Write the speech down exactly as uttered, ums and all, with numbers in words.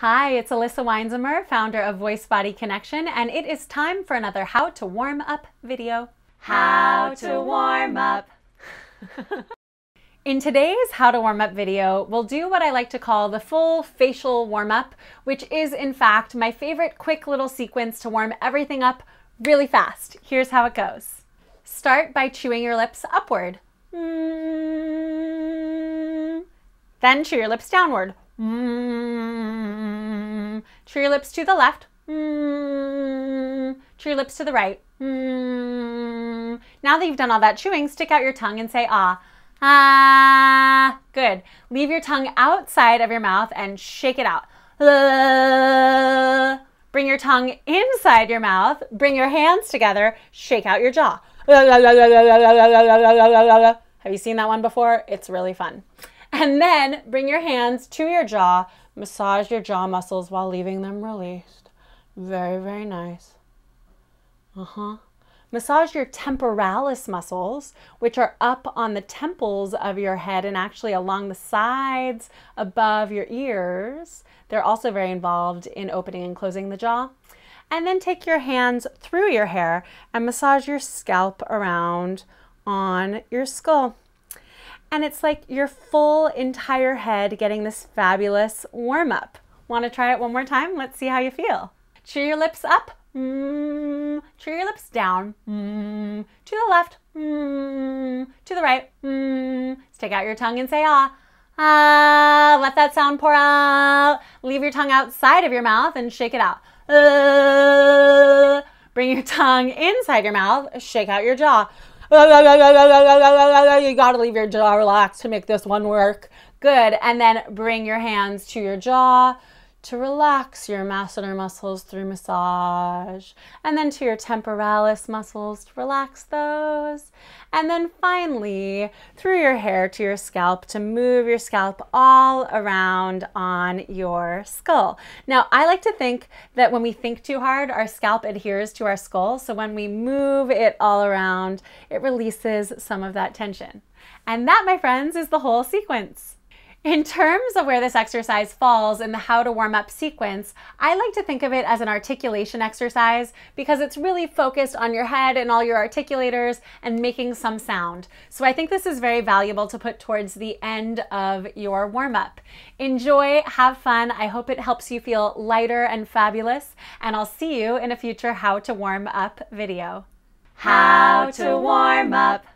Hi, it's Elissa Weinzimmer, founder of Voice Body Connection, and it is time for another How to Warm Up video. How to warm up. In today's How to Warm Up video, we'll do what I like to call the full facial warm up, which is in fact my favorite quick little sequence to warm everything up really fast. Here's how it goes. Start by chewing your lips upward. Mm-hmm. Then chew your lips downward. Mm. Chew your lips to the left. Mm. Chew your lips to the right. Mm. Now that you've done all that chewing, stick out your tongue and say ah. Ah. Good. Leave your tongue outside of your mouth and shake it out. Uh. Bring your tongue inside your mouth. Bring your hands together. Shake out your jaw. Have you seen that one before? It's really fun. And then bring your hands to your jaw, massage your jaw muscles while leaving them released. Very, very nice. Uh-huh. Massage your temporalis muscles, which are up on the temples of your head and actually along the sides above your ears. They're also very involved in opening and closing the jaw. And then take your hands through your hair and massage your scalp around on your skull. And it's like your full entire head getting this fabulous warm up. Want to try it one more time? Let's see how you feel. Chew your lips up. Mm. Chew your lips down. Mm. To the left. Mm. To the right. Mm. Stick out your tongue and say ah. Ah. Let that sound pour out. Leave your tongue outside of your mouth and shake it out. Uh. Bring your tongue inside your mouth. Shake out your jaw. You gotta leave your jaw relaxed to make this one work. Good. And then bring your hands to your jaw to relax your masseter muscles through massage. And then to your temporalis muscles to relax those. And then finally through your hair to your scalp to move your scalp all around on your skull. Now, I like to think that when we think too hard, our scalp adheres to our skull. So when we move it all around, it releases some of that tension. And that, my friends, is the whole sequence. In terms of where this exercise falls in the how to warm up sequence, I like to think of it as an articulation exercise because it's really focused on your head and all your articulators and making some sound. So I think this is very valuable to put towards the end of your warm up. Enjoy, have fun. I hope it helps you feel lighter and fabulous, and I'll see you in a future How to Warm Up video. How to warm up.